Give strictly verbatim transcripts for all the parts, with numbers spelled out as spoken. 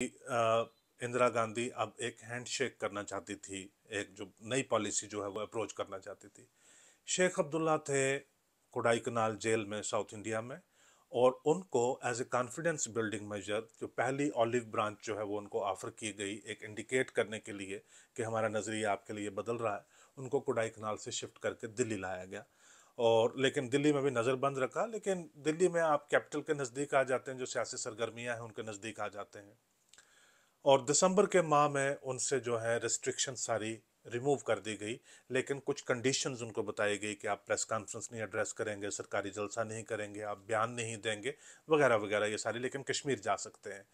इंदिरा गांधी अब एक हैंडशेक करना चाहती थी, एक जो नई पॉलिसी जो है वो अप्रोच करना चाहती थी। शेख अब्दुल्ला थे कुडाईकनाल जेल में साउथ इंडिया में, और उनको as a confidence building measure जो पहली ऑलिव ब्रांच जो है वो उनको ऑफर की गई, एक इंडिकेट करने के लिए कि हमारा नज़रिया आपके लिए बदल रहा है। उनको कुडाईकनाल से शिफ्ट करके दिल्ली लाया गया, और लेकिन दिल्ली में भी नज़रबंद रखा। लेकिन दिल्ली में आप कैपिटल के नज़दीक आ जाते हैं, जो सियासी सरगर्मियाँ हैं उनके नज़दीक आ जाते हैं, और दिसंबर के माह में उनसे जो है रिस्ट्रिक्शन सारी रिमूव कर दी गई। लेकिन कुछ कंडीशंस उनको बताई गई कि आप प्रेस कॉन्फ्रेंस नहीं एड्रेस करेंगे, सरकारी जलसा नहीं करेंगे, आप बयान नहीं देंगे वगैरह वगैरह ये सारी, लेकिन कश्मीर जा सकते हैं।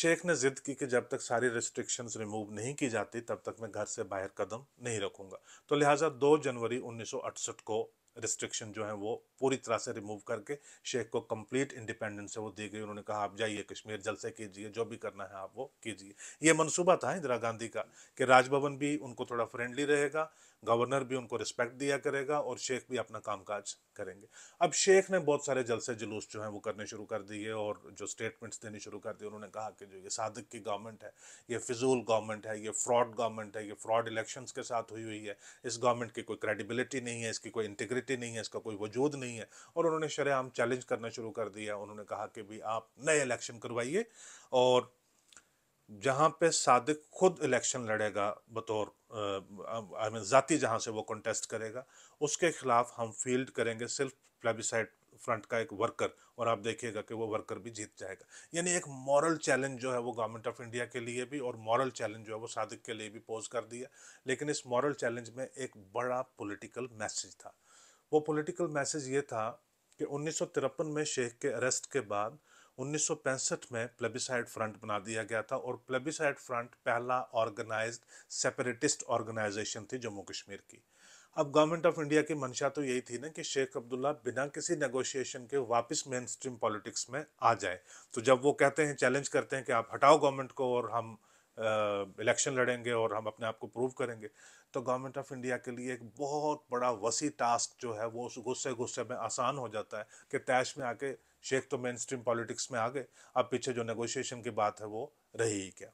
शेख ने जिद की कि जब तक सारी रिस्ट्रिक्शंस रिमूव नहीं की जाती तब तक मैं घर से बाहर कदम नहीं रखूँगा। तो लिहाजा दो जनवरी उन्नीस सौ अड़सठ को रिस्ट्रिक्शन जो है वो पूरी तरह से रिमूव करके शेख को कंप्लीट इंडिपेंडेंस है वो दी गई। उन्होंने कहा आप जाइए कश्मीर, जलसे कीजिए, जो भी करना है आप वो कीजिए। ये मंसूबा था इंदिरा गांधी का कि राजभवन भी उनको थोड़ा फ्रेंडली रहेगा, गवर्नर भी उनको रिस्पेक्ट दिया करेगा, और शेख भी अपना कामकाज करेंगे। अब शेख ने बहुत सारे जलसे जुलूस जो हैं वो करने शुरू कर दिए और जो स्टेटमेंट्स देने शुरू कर दिए। उन्होंने कहा कि जो ये सादिक की गवर्नमेंट है ये फिजूल गवर्नमेंट है, ये फ्रॉड गवर्नमेंट है, ये फ्रॉड इलेक्शंस के साथ हुई हुई है, इस गवर्नमेंट की कोई क्रेडिबिलिटी नहीं है, इसकी कोई इंटीग्रिटी नहीं है, इसका कोई वजूद नहीं है। और उन्होंने शरेआम चैलेंज करना शुरू कर दिया। उन्होंने कहा कि भी आप नए इलेक्शन करवाइए, और जहाँ पे सादिक खुद इलेक्शन लड़ेगा बतौर आई मीन ज़ाती जहाँ से वो कंटेस्ट करेगा, उसके खिलाफ हम फील्ड करेंगे सिर्फ प्लेबिसाइड फ्रंट का एक वर्कर, और आप देखिएगा कि वो वर्कर भी जीत जाएगा। यानी एक मॉरल चैलेंज जो है वो गवर्नमेंट ऑफ इंडिया के लिए भी और मॉरल चैलेंज जो है वो सादिक के लिए भी पोज कर दिया। लेकिन इस मॉरल चैलेंज में एक बड़ा पोलिटिकल मैसेज था। वो पोलिटिकल मैसेज ये था कि उन्नीस सौ तिरपन में शेख के अरेस्ट के बाद उन्नीस सौ पैंसठ में प्लेबिसाइड फ्रंट बना दिया गया था, और प्लेबिसाइड फ्रंट पहला ऑर्गेनाइज्ड सेपरेटिस्ट ऑर्गेनाइजेशन थी जम्मू कश्मीर की। अब गवर्नमेंट ऑफ इंडिया की मंशा तो यही थी ना कि शेख अब्दुल्ला बिना किसी नेगोशिएशन के वापस मेन स्ट्रीम पॉलिटिक्स में आ जाए। तो जब वो कहते हैं, चैलेंज करते हैं कि आप हटाओ गवर्नमेंट को और हम इलेक्शन लड़ेंगे और हम अपने आप को प्रूव करेंगे, तो गवर्नमेंट ऑफ इंडिया के लिए एक बहुत बड़ा वसी टास्क जो है वो उस गुस्से गुस्से में आसान हो जाता है कि तैश में आके शेख तो मेन स्ट्रीम पॉलिटिक्स में आ गए, अब पीछे जो नेगोशिएशन की बात है वो रही ही क्या।